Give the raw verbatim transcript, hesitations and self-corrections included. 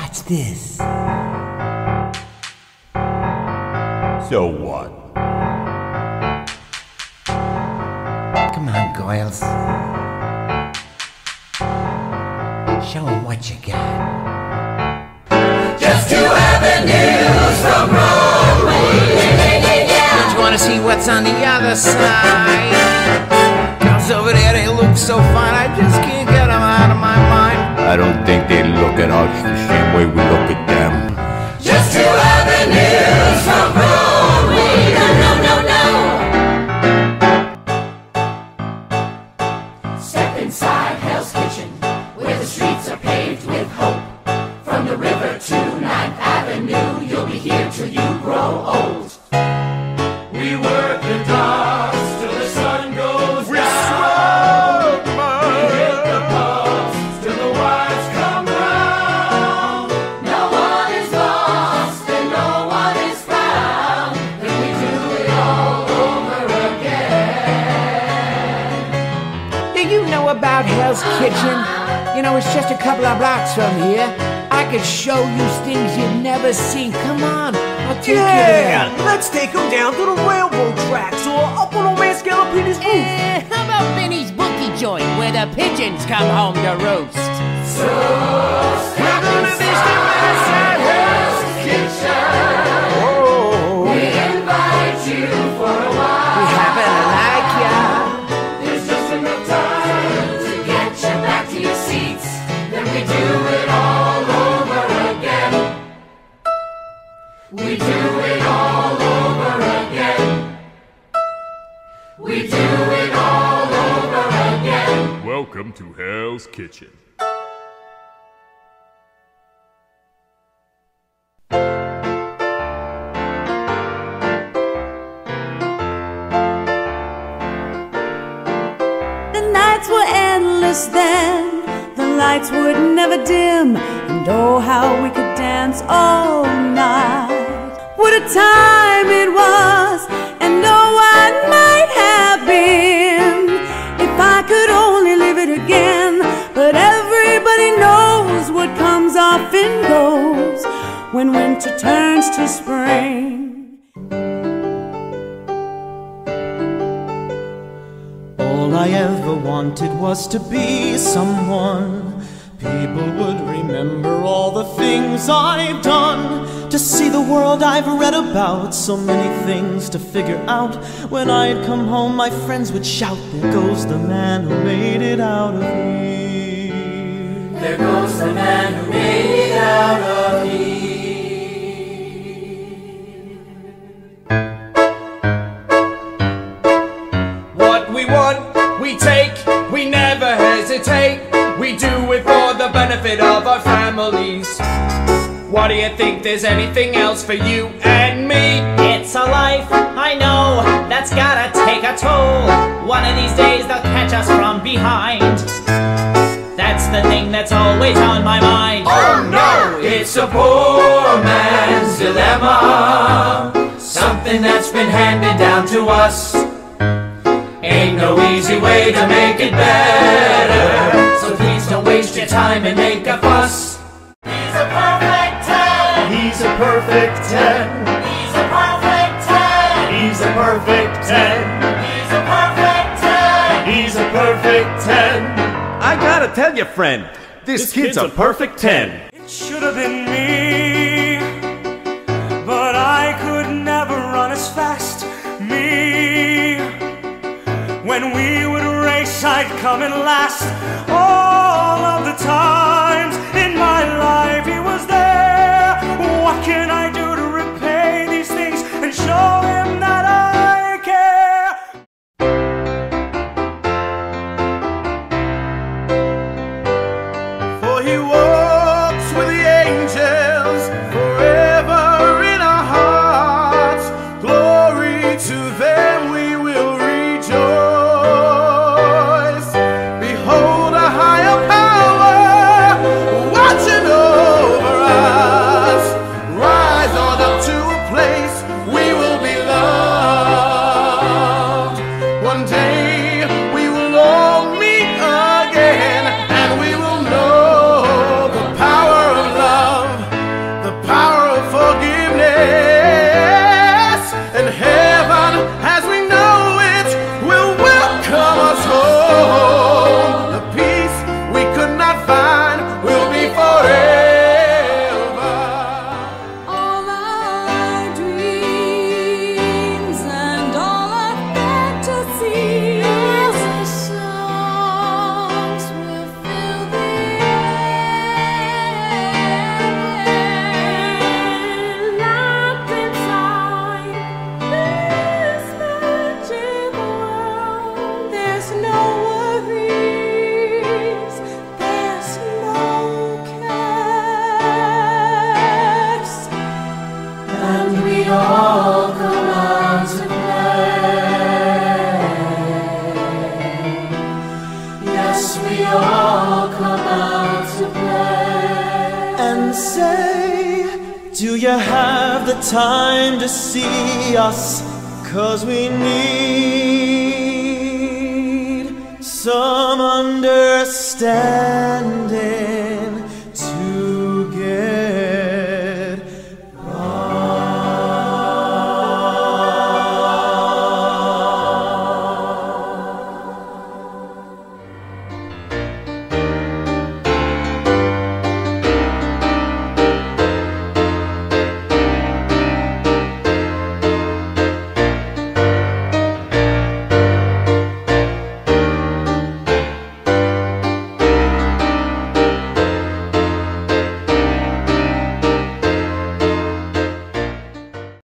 Watch this. So what? Come on, Goyles. Show them what you got. Just two avenues from Broadway. Don't you want to see what's on the other side? Girls over there, they look so fine. I just can't get them out of my mind. I don't think they look at us the same way we look at them. Just two avenues from Broadway. No, no, no, no. Step inside Hell's Kitchen, where the streets are paved with hope. From the river to ninth Avenue, you'll be here till you grow old. We work the docks till the sun goes down. We smoke more. We hit the pubs till the wives come round. No one is lost and no one is found, and we do it all over again. Do you know about Hell's Kitchen? You know, it's just a couple of blocks from here. I could show you things you've never seen. Come on, I'll take yeah, you there. Let's take them down to the railroad tracks or up on old man Scalapini's roof. Eh, how about Benny's bookie joint where the pigeons come home to roost? So step inside Hell's Kitchen. Oh. We invite you for a while. We happen to like ya. We do it all over again. We do it all over again. We do it all over again. Welcome to Hell's Kitchen. The nights were endless then. Lights would never dim, and oh how we could dance all night. What a time it was, and oh what might have been if I could only live it again. But everybody knows what comes off and goes when winter turns to spring. All I ever wanted was to be someone. People would remember all the things I've done, to see the world I've read about, so many things to figure out. When I'd come home, my friends would shout, there goes the man who made it out of here. There goes the man who made it out of here. What we want, we take, we never hesitate. We do it for the benefit of our families. Why do you think there's anything else for you and me? It's a life, I know, that's gotta take a toll. One of these days they'll catch us from behind. That's the thing that's always on my mind. Oh no! It's a poor man's dilemma, something that's been handed down to us. Ain't no easy way to make it better, so please don't waste your time and make a fuss. He's a perfect ten. He's a perfect ten. He's a perfect ten. He's a perfect ten. He's a perfect ten. He's a perfect ten. I gotta tell you, friend, this, this kid's, kid's a perfect ten. It should have been me, but I could never run as fast. Me, when we would race, I'd come in last. Oh, times in my life he was there. What can I do to repay these things and show him that I care? For he walks with the angels forever in our hearts. Glory to them, we will rejoice. Behold a higher power and say, do you have the time to see us? 'Cause we need some understanding.